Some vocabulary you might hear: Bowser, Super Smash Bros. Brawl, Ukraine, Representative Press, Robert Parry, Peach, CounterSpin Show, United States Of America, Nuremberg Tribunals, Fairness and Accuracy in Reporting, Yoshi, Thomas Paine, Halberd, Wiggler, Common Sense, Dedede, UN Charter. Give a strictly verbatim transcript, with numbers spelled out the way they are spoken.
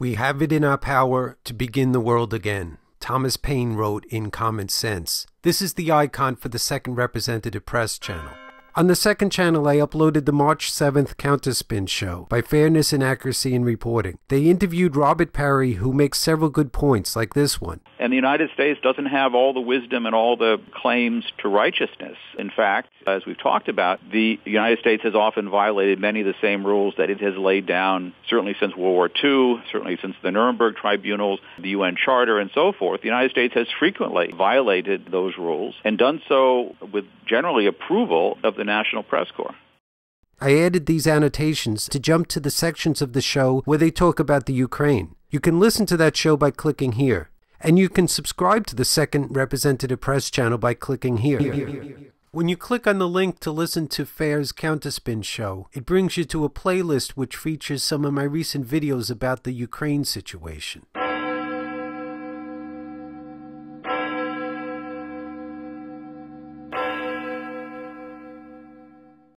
We have it in our power to begin the world again, Thomas Paine wrote in Common Sense. This is the icon for the second Representative Press channel. On the second channel, I uploaded the March seventh CounterSpin Show by Fairness and Accuracy in Reporting. They interviewed Robert Parry, who makes several good points like this one. And the United States doesn't have all the wisdom and all the claims to righteousness. In fact, as we've talked about, the United States has often violated many of the same rules that it has laid down, certainly since World War Two, certainly since the Nuremberg Tribunals, the U N Charter, and so forth. The United States has frequently violated those rules and done so with generally approval of the National Press Corps. I added these annotations to jump to the sections of the show where they talk about the Ukraine. You can listen to that show by clicking here, and you can subscribe to the second Representative Press channel by clicking here. here, here, here. When you click on the link to listen to Fair's CounterSpin Show, it brings you to a playlist which features some of my recent videos about the Ukraine situation.